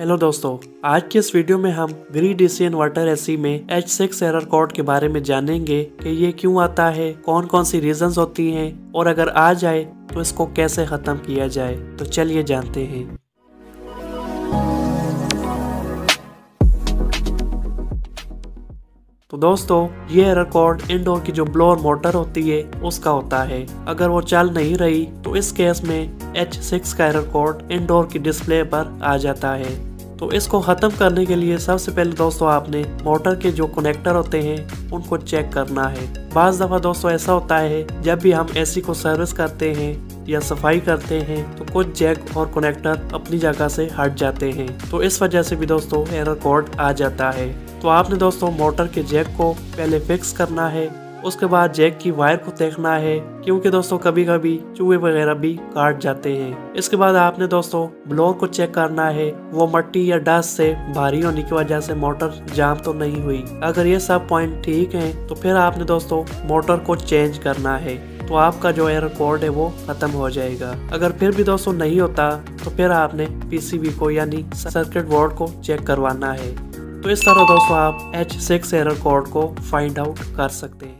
Hello दोस्तों, आज के इस वीडियो में हम ग्री डीसी इन्वर्टर एसी में H6 एरर कोड के बारे में जानेंगे कि ये क्यों आता है, कौन कौन सी रीजंस होती हैं और अगर आ जाए तो इसको कैसे खत्म किया जाए। तो चलिए जानते हैं। तो दोस्तों, ये एरर कोड इंडोर की जो ब्लोअर मोटर होती है उसका होता है। अगर वो चल नहीं रही तो इस केस में H6 का एरर कोड इंडोर की डिस्प्ले पर आ जाता है। तो इसको ख़त्म करने के लिए सबसे पहले दोस्तों आपने मोटर के जो कनेक्टर होते हैं उनको चेक करना है। बाज़ दफ़ा दोस्तों ऐसा होता है जब भी हम एसी को सर्विस करते हैं या सफाई करते हैं तो कुछ जैक और कनेक्टर अपनी जगह से हट जाते हैं, तो इस वजह से भी दोस्तों एरर कोड आ जाता है। तो आपने दोस्तों मोटर के जैक को पहले फिक्स करना है, उसके बाद जैक की वायर को देखना है क्योंकि दोस्तों कभी कभी चूहे वगैरह भी काट जाते हैं। इसके बाद आपने दोस्तों ब्लोअर को चेक करना है, वो मट्टी या डस्ट से भारी होने की वजह से मोटर जाम तो नहीं हुई। अगर ये सब पॉइंट ठीक हैं तो फिर आपने दोस्तों मोटर को चेंज करना है, तो आपका जो एरर कोड है वो खत्म हो जाएगा। अगर फिर भी दोस्तों नहीं होता तो फिर आपने PCB को यानी सर्किट बोर्ड को चेक करवाना है। तो इस तरह दोस्तों आप H6 एरर कोड को फाइंड आउट कर सकते हैं।